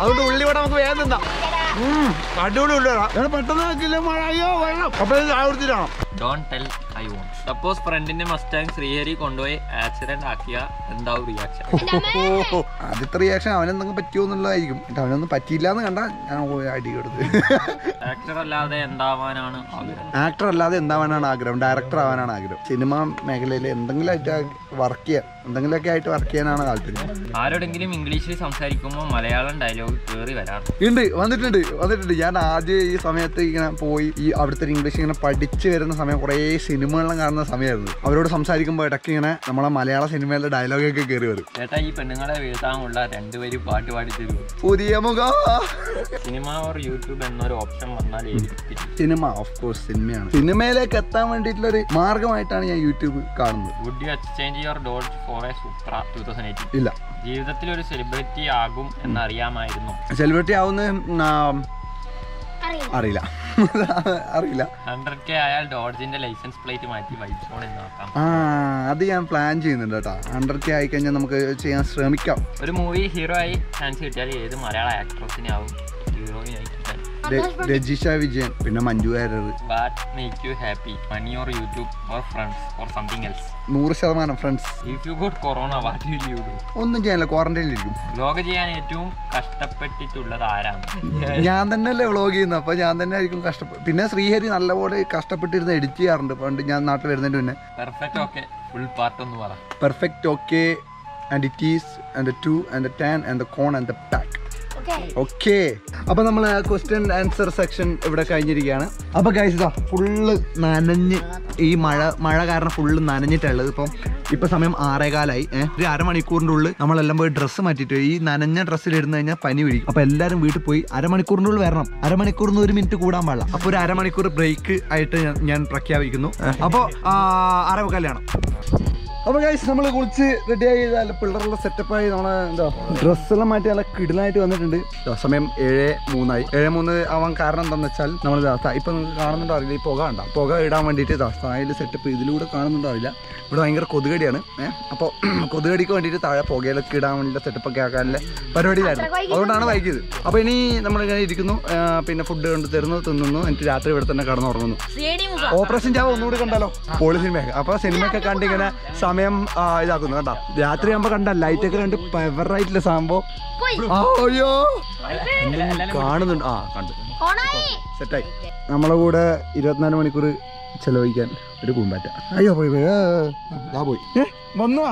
അതുകൊണ്ട് ഉള്ളിവട നമുക്ക് വേഗം നിന്നാ അടിപൊളി ഉള്ളതാ. പെട്ടെന്ന് വെക്കില്ല മഴ. അയ്യോ വെള്ളം. അപ്പൊ ആവർത്തിട്ടാണോ? Don't tell I won't. Suppose ഫ്രണ്ടിന്റെ മസ്റ്റാങ് ശ്രീഹരി കൊണ്ടുപോയി ആക്സിഡന്റ് ആക്കിയ എന്താവും റിയാക്ഷൻ? ആദ്യത്തെ റിയാക്ഷൻ അവനെന്തെങ്കിലും പറ്റുമെന്നുള്ളതായിരിക്കും. അവനൊന്നും പറ്റിയില്ലാന്ന് കണ്ടാ ഞാൻ പോയി അടി കൊടുത്ത്. ആക്ടർ അല്ലാതെ എന്താവാനാണ് ആഗ്രഹം? ഡയറക്ടർ ആവാനാണ് ആഗ്രഹം. സിനിമ മേഖലയിൽ എന്തെങ്കിലും ആയിട്ട് വർക്ക് ചെയ്യാൻ എന്തെങ്കിലുമൊക്കെ ആയിട്ട് വർക്ക് ചെയ്യാനാണ് താല്പര്യം. ആരോടെങ്കിലും ഇംഗ്ലീഷിൽ സംസാരിക്കുമ്പോൾ മലയാളം ഡയലോഗ് കയറി വരാറുണ്ട്. ഉണ്ട്, വന്നിട്ടുണ്ട്. ഞാൻ ആദ്യം ഈ സമയത്ത് ഇങ്ങനെ പോയി ഈ അവിടുത്തെ ഇംഗ്ലീഷ് ഇങ്ങനെ പഠിച്ചു വരുന്ന സമയം കുറേ സിനിമകളിലും കാണുന്ന സമയമായിരുന്നു. അവരോട് സംസാരിക്കുമ്പോൾ ഇടയ്ക്ക് ഇങ്ങനെ നമ്മളെ മലയാള സിനിമയിലെ ഡയലോഗൊക്കെ കയറി വരും. ചേട്ടാ, ഈ പെണ്ണുങ്ങളെ വീഴ്ത്താനുള്ള രണ്ടുപേരും പാട്ട് പാടി തരും. പുതിയ മുഖം സിനിമ ഓർ യൂട്യൂബ് എന്നൊരു ഓപ്ഷൻ വന്നാൽ സിനിമ ഓഫ് കോഴ്സ് സിനിമയാണ്. സിനിമയിലേക്ക് എത്താൻ വേണ്ടിയിട്ടുള്ള ഒരു മാർഗമായിട്ടാണ് ഞാൻ യൂട്യൂബ് കാണുന്നത്. Would you exchange your dolls for a Supra 2018? ഇല്ല. ജീവിതത്തിൽ ഒരു സെലിബ്രിറ്റി ആകും എന്നറിയാമായിരുന്നു? സെലിബ്രിറ്റി ആവുന്ന അറിയില്ല, അറിയില്ല. 100K ആയാൽ ഡോഡ്ജിന്റെ ലൈസൻസ് പ്ലേറ്റ് മാറ്റി VibeZon എന്ന് ആക്കാം. അത് ഞാൻ പ്ലാൻ ചെയ്യുന്നുണ്ട് കേട്ടോ. 100K ആയി കഴിഞ്ഞാൽ നമുക്ക് ചെയ്യാൻ ശ്രമിക്കാം. ഒരു മൂവി ഹീറോ ആയി ചാൻസ് കിട്ടിയാൽ ഏത് മലയാള ആക്ട്രസിനെ ആവും ഹീറോയിനായി? രജിഷ വിജയൻ, പിന്നെ Manju Warrier. What make you happy? Money or YouTube or friends or something else? 100% friends. If you got corona what will you do? ഒന്നും ചെയ്യാനില്ല, ക്വാറന്റൈനിൽ ഇരിക്കും. വ്ലോഗ് ചെയ്യാൻ ഏറ്റവും കഷ്ടപ്പെട്ടിട്ടുള്ളത് ആരാണ്? ഞാൻ തന്നെയല്ലേ വ്ലോഗ് ചെയ്യുന്നത്, അപ്പോൾ ഞാൻ തന്നെ ആയിരിക്കും കഷ്ടപ്പെട്ടു. പിന്നെ ശ്രീഹരി നല്ലപോലെ കഷ്ടപ്പെട്ടിരുന്ന് എഡിറ്റ് ചെയ്യാറുണ്ട് പണ്ട് ഞാൻ നാട്ടിൽ വരുന്നതിന് മുന്നേ. പെർഫെക്റ്റ് ഓക്കെ ഫുൾ പാർട്ട് ഒന്ന് പറ. Perfect okay and it is and the two and the tan and the corn and the pack. Okay, അപ്പൊ നമ്മൾ ക്വസ്റ്റ്യൻ ആൻസർ സെക്ഷൻ ഇവിടെ കഴിഞ്ഞിരിക്കുകയാണ്. അപ്പൊ ഗൈസ്, ഇതാ ഫുള്ള് നനഞ്ഞ് ഈ മഴ കാരണം ഫുള്ള് നനഞ്ഞിട്ടുള്ളത്. ഇപ്പൊ സമയം 6:15 ഒരു അരമണിക്കൂറിൻ്റെ ഉള്ളിൽ നമ്മളെല്ലാം പോയി ഡ്രസ്സ് മാറ്റിയിട്ട് ഈ നനഞ്ഞ ഡ്രസ്സിൽ ഇടുന്ന കഴിഞ്ഞാൽ പനി പിടിക്കും. അപ്പൊ എല്ലാവരും വീട്ടിൽ പോയി അരമണിക്കൂറിൻ്റെ ഉള്ളിൽ വരണം. അരമണിക്കൂറിന് 1 മിനിറ്റ് കൂടാൻ പാടില്ല. അപ്പൊ ഒരു അരമണിക്കൂർ ബ്രേക്ക് ആയിട്ട് ഞാൻ പ്രഖ്യാപിക്കുന്നു. അപ്പോൾ 6:15 അപ്പോൾ ഗൈസ്, നമ്മൾ കുളിച്ച് റെഡിയായി പിള്ളേരുടെ സെറ്റപ്പായി നമ്മൾ എന്താ ഡ്രസ്സെല്ലാം മാറ്റി നല്ല കിടിലായിട്ട് വന്നിട്ടുണ്ട്. സമയം 7:03 ആയി. 7:03 ആവാൻ കാരണം എന്താണെന്ന് വെച്ചാൽ നമ്മൾ ഇപ്പം നിങ്ങൾക്ക് കാണുന്നുണ്ടാവില്ല ഈ പുക ഉണ്ടാവും. പുക ഇടാൻ വേണ്ടിയിട്ട് താഴെ സെറ്റപ്പ് ഇതിലൂടെ കാണുന്നുണ്ടാവില്ല. ഇവിടെ ഭയങ്കര കൊതുകടിയാണ്. അപ്പോൾ കൊതുകടിക്ക് വേണ്ടിയിട്ട് താഴെ പുകയിലൊക്കെ ഇടാൻ വേണ്ടിയിട്ട് സെറ്റപ്പൊക്കെ ആക്കാനുള്ള പരിപാടിയിലായിരുന്നു. അതുകൊണ്ടാണ് വൈകിയത്. അപ്പോൾ ഇനി നമ്മളിങ്ങനെ ഇരിക്കുന്നു, പിന്നെ ഫുഡ് കൊണ്ട് തരുന്നു, തിന്നുന്നു, എന്നിട്ട് രാത്രി ഇവിടെ തന്നെ കിടന്നുറങ്ങുന്നു. ഓപ്പറേഷൻ ചാവ് ഒന്നുകൂടി കണ്ടാലോ, പോളി സിനിമയൊക്കെ. അപ്പോൾ സിനിമയൊക്കെ കണ്ടിങ്ങനെ സമയം ഇതാക്കുന്നു കേട്ടോ. രാത്രി ആകുമ്പോ കണ്ട ലൈറ്റൊക്കെ കണ്ട് പവറായിട്ടുള്ള സംഭവം കാണുന്നുണ്ട്. ആ കണ്ടു, സെറ്റായി. നമ്മളെ കൂടെ 24 മണിക്കൂർ ചെലവഴിക്കാൻ ഒരു പൂമ്പാറ്റ. അയ്യോ പോയി പോയി, ആ പോയി വന്നു.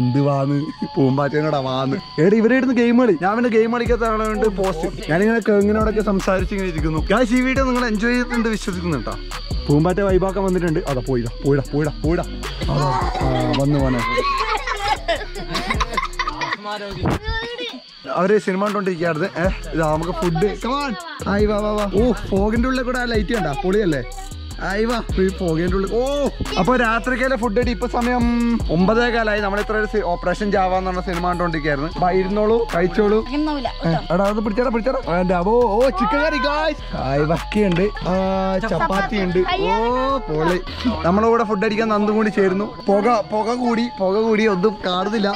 എന്ത് വാന്ന് പൂമ്പാറ്റോടാ വാന്ന്. എടാ ഇവരെ ഇടുന്ന ഗെയിം കളി, ഞാൻ പിന്നെ ഗെയിം കളിക്കാത്ത പോസ്റ്റ് ഞാനിങ്ങനെ കെങ്ങിനോടൊക്കെ സംസാരിച്ചിങ്ങനെ ഇരിക്കുന്നു. ഞാൻ ഈ വീഡിയോ നിങ്ങൾ എൻജോയ് ചെയ്തിട്ടുണ്ട് വിശ്വസിക്കുന്നു കേട്ടോ. പൂമ്പാറ്റ വൈബാക്കാൻ വന്നിട്ടുണ്ട്. അതാ പോയിടാ പോയിടാ പോയിടാ പോയിടാ വന്നു പോനെ. അവര് സിനിമ കണ്ടോണ്ടിരിക്കാറുണ്ട്. ഇതാ നമുക്ക് ഫുഡ്. കമാൻ ആയി വാ വാ വാ. ഓ ഫോഗിന്റെ ഉള്ളിൽ കൂടെ ആ ലൈറ്റ് കണ്ടാ പൊളിയല്ലേ? ആയി വാ ഫോഗിന്റെ ഉള്ളിൽ. ഓ അപ്പൊ രാത്രിക്കാലെ ഫുഡ് അടി. ഇപ്പൊ സമയം 9:15 ആയി. നമ്മളിത്ര ഓപ്പറേഷൻ ജാവ എന്നുള്ള സിനിമ കണ്ടോണ്ടിരിക്കായിരുന്നു. ഇരുന്നോളൂ, കഴിച്ചോളൂ. എടാ അത് പിടിച്ചാടാ പിടിച്ചാടാ. ഓ ഓ ചിക്കൻ കറി ഗായ്സ്. ആയി വക്കിയുണ്ട്, ചപ്പാത്തി ഉണ്ട്. ഓ പൊളി. നമ്മളെ കൂടെ ഫുഡ് അടിക്കാൻ നന്ദു കൂടി ചേരുന്നു. പുക കൂടി ഒന്നും കാണുന്നില്ല.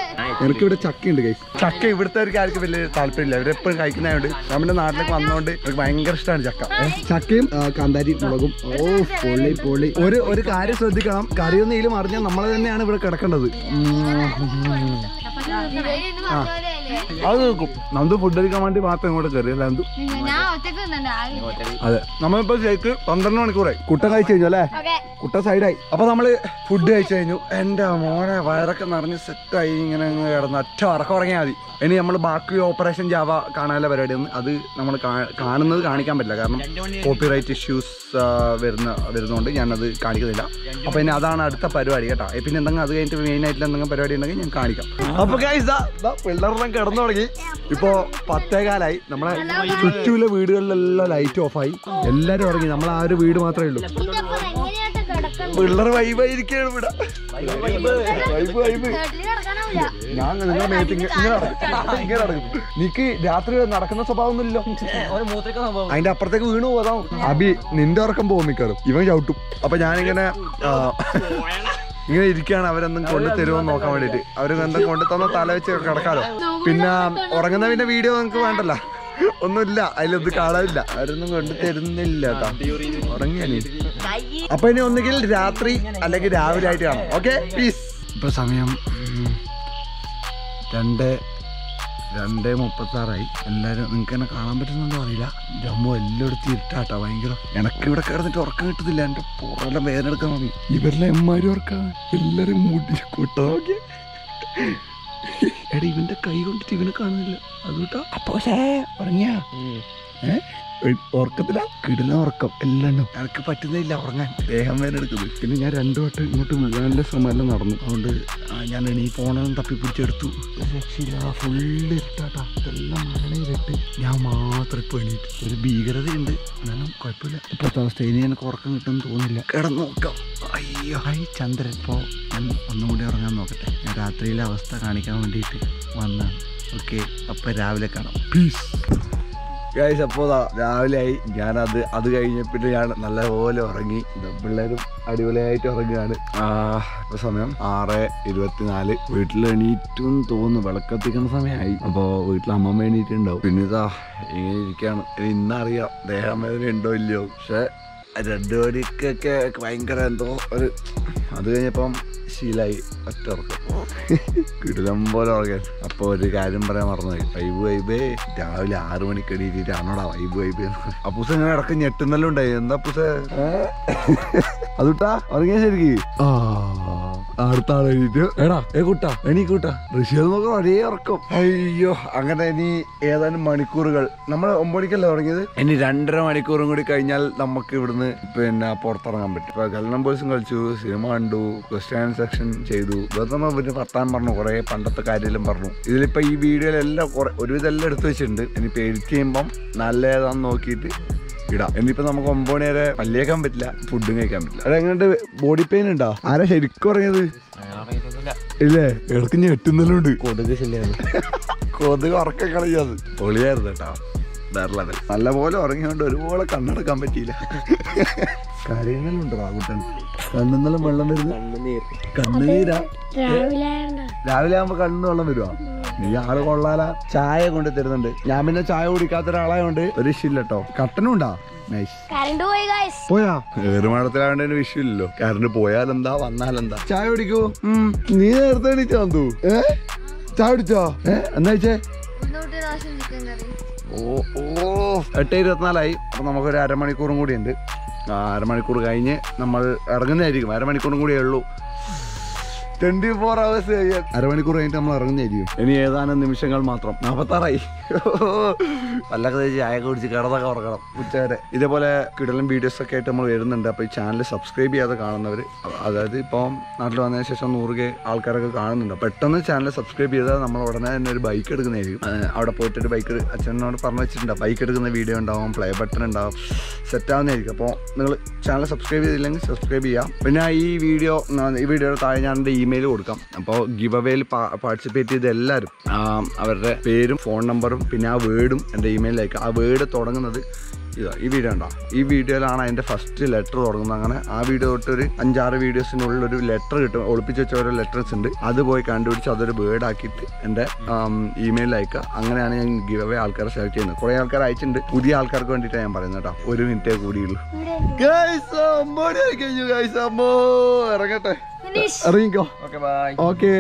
എനിക്കിവിടെ ചക്കയുണ്ട് ഗൈസ്. ചക്ക ഇവിടുത്തെവർക്ക് ആർക്കും വലിയ താല്പര്യമില്ല. അവരെപ്പോഴും കഴിക്കുന്നതുകൊണ്ട് നമ്മുടെ നാട്ടിലേക്ക് വന്നതുകൊണ്ട് എനിക്ക് ഭയങ്കര ഇഷ്ടമാണ് ചക്ക. ചക്കയും കാന്താരി മുളകും. ഓ പൊള്ളി പൊള്ളി. ഒരു കാര്യം ശ്രദ്ധിക്കണം, കറിയൊന്നും അറിഞ്ഞാൽ നമ്മൾ തന്നെയാണ് ഇവിടെ കിടക്കേണ്ടത്. അത് നോക്കും. നന്ദു ഫുഡ് അടിക്കാൻ വേണ്ടി മാത്രം ഇങ്ങോട്ട് കയറിയല്ല നന്ദു. അതെ, നമ്മളിപ്പോ ശരിക്ക് 12 മണിക്കൂറായി. കുട്ട കഴിച്ചു കഴിഞ്ഞു അല്ലേ? കുട്ട സൈഡായി. അപ്പൊ നമ്മള് ഫുഡ് കഴിച്ചു കഴിഞ്ഞു. എന്റെ മോനെ വയറൊക്കെ നിറഞ്ഞ് സെറ്റായി ഇങ്ങനെ കിടന്ന് അറ്റ വറക്കം ഉറങ്ങിയാൽ മതി. ഇനി നമ്മൾ ബാക്കി ഓപ്പറേഷൻ ജാവ കാണാനുള്ള പരിപാടിയൊന്നും അത് നമ്മൾ കാണുന്നത് കാണിക്കാൻ പറ്റില്ല, കാരണം കോപ്പിറൈറ്റ് ഇഷ്യൂസ് വരുന്നതുകൊണ്ട് ഞാനത് കാണിക്കുന്നില്ല. അപ്പൊ ഇനി അതാണ് അടുത്ത പരിപാടി കേട്ടോ. പിന്നെ എന്തെങ്കിലും അത് കഴിഞ്ഞിട്ട് മെയിൻ ആയിട്ടുള്ള എന്തെങ്കിലും പരിപാടി ഉണ്ടെങ്കിൽ ഞാൻ കാണിക്കാം. അപ്പൊ പിള്ളേരെല്ലാം കിടന്നു തുടങ്ങി. ഇപ്പോ 10:15 ആയി. നമ്മളെ ചുറ്റൂലെ വീടുകളിലെല്ലാം ലൈറ്റ് ഓഫായി. എല്ലാരും ഉറങ്ങി. നമ്മൾ ആ ഒരു വീട് മാത്രമേ ഉള്ളൂ. പിള്ളേർ വൈബായിരിക്കാണ് ഇവിടെ. ഞാൻ നിങ്ങളുടെ മേത്ത് ഇങ്ങനെ നടക്കും. നിക്ക് രാത്രി നടക്കുന്ന സ്വഭാവം ഒന്നുമില്ലോ. അതിന്റെ അപ്പുറത്തേക്ക് വീണു പോകാം. അബി നിന്റെ ഉറക്കം പോകും മിക്കവാറും. ഇവൻ ചവിട്ടും. അപ്പൊ ഞാനിങ്ങനെ ഇരിക്കുകയാണ് അവരെന്തും കൊണ്ട് തരുമോന്ന് നോക്കാൻ വേണ്ടിട്ട്. അവരെന്തും കൊണ്ട് തന്നോ തല വെച്ച് കിടക്കാലോ. പിന്നെ ഉറങ്ങുന്ന പിന്നെ വീഡിയോ നിങ്ങൾക്ക് വേണ്ടല്ലോ, ഒന്നുമില്ല അതിലൊന്നും കാണാനില്ല. അവരൊന്നും കൊണ്ട് തരുന്നില്ല കേട്ടോ. ഉറങ്ങിയാണ്. അപ്പൊ ഇനി ഒന്നുകിൽ രാത്രി അല്ലെങ്കിൽ രാവിലെ ആയിട്ട് കാണാം. Okay, please. ഇപ്പൊ സമയം 2 രണ്ടേ 36 ആയി. എന്തായാലും നിങ്ങൾക്ക് എന്നെ കാണാൻ പറ്റുന്നുണ്ടോ അറിയില്ല, ജമ്മു എല്ലായിടത്തും ഇരുട്ടാട്ടാ ഭയങ്കര. എനക്കിവിടെ കിടന്നിട്ട് ഉറക്കം കിട്ടുന്നില്ല, എൻ്റെ പുറമെല്ലാം വേദന എടുക്കാൻ മതി. ഇവരുടെ എമ്മാരും ഉറക്കാണ്, എല്ലാവരും മൂടി കൂട്ടാകെ. എടാ ഇവൻ്റെ കൈ കൊണ്ടിട്ട് ഇവനെ കാണുന്നില്ല, അതുകൊണ്ടാ അപ്പോ ഉറങ്ങിയാ ഉറക്കത്തില്ല, കിടുന്ന ഉറക്കം എല്ലാം. എനിക്ക് പറ്റുന്നില്ല ഉറങ്ങാൻ, ദേഹം വേദന എടുക്കുന്നത്. പിന്നെ ഞാൻ രണ്ടു വട്ടം ഇങ്ങോട്ട് മുഴുവൻ ശ്രമമെല്ലാം നടന്നു, അതുകൊണ്ട് ഞാൻ എണീ പോണെന്ന് തപ്പിപ്പിടിച്ചെടുത്തു. രക്ഷയില്ല, ഫുള്ള് ഇരുട്ടാട്ടാ, ഇതെല്ലാം മഴ ഇരുട്ട്. ഞാൻ മാത്രം ഇപ്പോൾ എണീറ്റ് ഒരു ഭീകരതയുണ്ട്, എന്നാലും കുഴപ്പമില്ല. ഇപ്പോഴത്തെ അവസ്ഥയിൽ എനിക്ക് ഉറക്കം കിട്ടുമെന്ന് തോന്നുന്നില്ല, കിടന്നുറക്കം. അയ്യോ ഹായ് ചന്ദ്രൻ. ഇപ്പോൾ ഞാൻ ഒന്നുകൂടി ഉറങ്ങാൻ നോക്കട്ടെ, ഞാൻ രാത്രിയിലെ അവസ്ഥ കാണിക്കാൻ വേണ്ടിയിട്ട് വന്നാണ്. ഓക്കെ, അപ്പോൾ രാവിലെ കാണാം, പ്ലീസ് ഗൈസ്. അപ്പോൾ രാവിലെ ആയി, ഞാനത് അത് കഴിഞ്ഞപ്പോൾ ഞാൻ നല്ലപോലെ ഉറങ്ങി. പിള്ളേരും അടിപൊളിയായിട്ട് ഉറങ്ങുകയാണ്. ഇപ്പോൾ സമയം 6:24. വീട്ടിൽ എണീറ്റും തോന്നുന്നു, വിളക്കെത്തിക്കുന്ന സമയമായി. അപ്പോൾ വീട്ടിൽ അമ്മമ്മ എണീറ്റുണ്ടാവും. പിന്നെ ഇതാ ഇങ്ങനെ ഇരിക്കുകയാണ്. ഇന്നറിയാം ദേഹം വേദന ഉണ്ടോ ഇല്ലയോ, പക്ഷേ 2 മണിക്കൊക്കെ ഭയങ്കര എന്തോ ഒരു. അത് കഴിഞ്ഞപ്പം ശീലായി, ഒറ്റ ഉറക്കം കിടലം പോലെ ഉറങ്ങാൻ. അപ്പോൾ ഒരു കാര്യം പറയാൻ മറന്നുപോയി, വൈബേ രാവിലെ 6 മണിക്ക് എണീറ്റിട്ടാണോടാ വൈബ്. അപ്പൂസ ഇങ്ങനെ ഇടക്ക് ഞെട്ടുന്നല്ലോ ഉണ്ടായി, എന്താ അപ്പൂസ അതുട്ടാ ഉറങ്ങിയ ശരിക്ക്. ആ അടുത്ത ആൾ എഴുതിട്ട് എടാ കൂട്ടാ എണീക്കൂട്ടാ ഋഷിയത് നോക്കി ഒരേ ഉറക്കം. അയ്യോ, അങ്ങനെ ഇനി ഏതാനും മണിക്കൂറുകൾ, നമ്മൾ 9 മണിക്കല്ലേ തുടങ്ങിയത്, ഇനി 2.5 മണിക്കൂറും കൂടി കഴിഞ്ഞാൽ നമുക്ക് ഇവിടുന്ന് പിന്നെ പുറത്തിറങ്ങാൻ പറ്റും. ഇപ്പൊ ഗൾനം ബോയ്സും കളിച്ചു, സിനിമ കണ്ടു, ക്വസ്റ്റ്യൻ ആൻഡ് സെക്ഷൻ ചെയ്തു, വെറുതെ പിന്നെ വർത്താൻ പറഞ്ഞു, കുറെ പണ്ടത്തെ കാര്യമെല്ലാം പറഞ്ഞു. ഇതിലിപ്പോ ഈ വീഡിയോയിലെല്ലാം കുറെ ഒരുവിധെല്ലാം എടുത്തു വെച്ചിട്ടുണ്ട്. ഇനിയിപ്പോൾ എഡിറ്റ് ചെയ്യുമ്പം നല്ല ഏതാന്ന് നോക്കിയിട്ട് ഇടാം. ഇനിയിപ്പോ നമുക്ക് 9 മണി വരെ പല്ലേക്കാൻ പറ്റില്ല, ഫുഡും കഴിക്കാൻ പറ്റില്ല. അതെങ്ങനെ ബോഡി പെയിൻ ഉണ്ടോ? ആരാ ശരിക്കും പറഞ്ഞത്? ഇല്ലേ, ഇടക്ക് ഞെട്ടുന്നല്ലോ ഉണ്ട്. കൊതുക് ഉറക്കം കളഞ്ഞത് പൊളിയായിരുന്നു കേട്ടോ, വേറെ ലെവൽ. നല്ലപോലെ ഉറങ്ങിയോണ്ട് ഒരുപോലെ കണ്ണെടുക്കാൻ പറ്റിയില്ല. കരയുന്നല്ലോ ഉണ്ടോ ആകുട്ടൻ? കണ്ണുന്നെല്ലാം വെള്ളം വരുന്നു, കണ്ണുനീരാ. രാവിലെ ആകുമ്പോ കണ്ണിന് വെള്ളം വരുവാ. നീ ആള് കൊള്ളാല, ചായ കൊണ്ട് തരുന്നുണ്ട്. ഞാൻ പിന്നെ ചായ കുടിക്കാത്ത ഒരാളായോണ്ട് ഒരു ഇഷ്ടില്ലട്ടോ. കട്ടനും ഉണ്ടാ? പോയാ ഏറുമാടത്തിലാവേണ്ട വിഷയമില്ലല്ലോ, കറണ്ട് പോയാലെന്താ വന്നാലെന്താ. ചായ കുടിക്കൂ. നീ നേരത്തെ എണീച്ചാ തൂ? ചായ കുടിച്ചോ? എന്താ വെച്ചേ? ഓ ഓ 8:24 ആയി. അപ്പൊ നമുക്കൊരു 1/2 മണിക്കൂറും കൂടി ഉണ്ട്. 1/2 മണിക്കൂർ കഴിഞ്ഞ് നമ്മൾ ഇറങ്ങുന്നതായിരിക്കും. 1/2 മണിക്കൂറും കൂടിയേ ഉള്ളൂ. 24 hours കഴിയാൻ 1/2 മണിക്കൂർ കഴിഞ്ഞിട്ട് നമ്മൾ ഇറങ്ങുന്നതായിരിക്കും. ഇനി ഏതാനും നിമിഷങ്ങൾ മാത്രം. 46 ആയി. പല്ലൊക്കെ തേച്ച് ചായ കുടിച്ച് കിടന്നൊക്കെ ഉറക്കണം ഉച്ചവരെ. ഇതേപോലെ കിടലും വീഡിയോസൊക്കെ ആയിട്ട് നമ്മൾ വരുന്നുണ്ട്. അപ്പോൾ ഈ ചാനൽ സബ്സ്ക്രൈബ് ചെയ്യാതെ കാണുന്നവർ, അതായത് ഇപ്പോൾ നാട്ടിൽ വന്നതിന് ശേഷം 100K ആൾക്കാരൊക്കെ കാണുന്നുണ്ട്. പെട്ടെന്ന് ചാനൽ സബ്സ്ക്രൈബ് ചെയ്താൽ നമ്മൾ ഉടനെ തന്നെ ഒരു ബൈക്ക് എടുക്കുന്നതായിരിക്കും. അവിടെ പോയിട്ടൊരു ബൈക്ക് അച്ഛനോട് പറഞ്ഞു വെച്ചിട്ടുണ്ട്, ബൈക്ക് എടുക്കുന്ന വീഡിയോ ഉണ്ടാവും, പ്ലേ ബട്ടൺ ഉണ്ടാവും, സെറ്റാവുന്നതായിരിക്കും. അപ്പോൾ നിങ്ങൾ ചാനൽ സബ്സ്ക്രൈബ് ചെയ്തില്ലെങ്കിൽ സബ്സ്ക്രൈബ് ചെയ്യാം. പിന്നെ ഈ വീഡിയോയുടെ താഴെ ഞാൻ എൻ്റെ ഇമെയിൽ കൊടുക്കാം. അപ്പോൾ ഗിവ് അവേയിൽ പാർട്ടിസിപ്പേറ്റ് ചെയ്ത് എല്ലാവരും അവരുടെ പേരും ഫോൺ നമ്പറും പിന്നെ ആ വേർഡും എൻ്റെ ഇമെയിലേക്ക്. ആ വേർഡ് തുടങ്ങുന്നത് ഇതാ, ഈ വീഡിയോ ഉണ്ടാവും. ഈ വീഡിയോയിലാണ് അതിൻ്റെ ഫസ്റ്റ് ലെറ്റർ തുടങ്ങുന്നത്. അങ്ങനെ ആ വീഡിയോ തൊട്ട് ഒരു 5-6 വീഡിയോസിനുള്ളിൽ ഒരു ലെറ്റർ കിട്ടും, ഒളിപ്പിച്ച് വെച്ച ഓരോ ലെറ്റേഴ്സ് ഉണ്ട്. അത് പോയി കണ്ടുപിടിച്ച് അതൊരു വേർഡ് ആക്കിയിട്ട് എൻ്റെ ഇമെയിൽ അയക്കുക. അങ്ങനെയാണ് ഞാൻ ഗിവ് അവേ ആൾക്കാരെ സെലക്ട് ചെയ്യുന്നത്. കുറേ ആൾക്കാർ അയച്ചിട്ടുണ്ട്. പുതിയ ആൾക്കാർക്ക് വേണ്ടിയിട്ടാണ് ഞാൻ പറയുന്നത് കേട്ടോ. 1 മിനിറ്റേ കൂടിയുള്ളൂ. ഇറങ്ങട്ടെ, ഇറങ്ങിക്കോ. ഓക്കെ,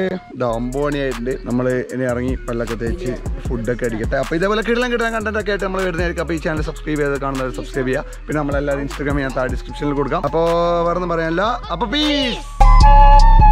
9 മണിയായിട്ടുണ്ട്. നമ്മൾ ഇനി ഇറങ്ങി പല്ലൊക്കെ തേച്ച് ഫുഡൊക്കെ അടിക്കട്ടെ. അപ്പോൾ ഇതേപോലെ കിട്ടാൻ കണ്ടന്റ് ഒക്കെ ആയിട്ട് നമ്മൾ വരുന്നതായിരിക്കും. അപ്പോൾ ഈ ചാനൽ സബ്സ്ക്രൈബ് ചെയ്ത് കാണുന്നവർ സബ്സ്ക്രൈബ് ചെയ്യുക. പിന്നെ നമ്മളെല്ലാവരും ഇൻസ്റ്റാഗ്രാമിൽ ഞാൻ താഴെ ഡിസ്ക്രിപ്ഷനിൽ കൊടുക്കാം. അപ്പോൾ വേറൊന്നും പറയാനില്ല. അപ്പോൾ പ്ലീസ്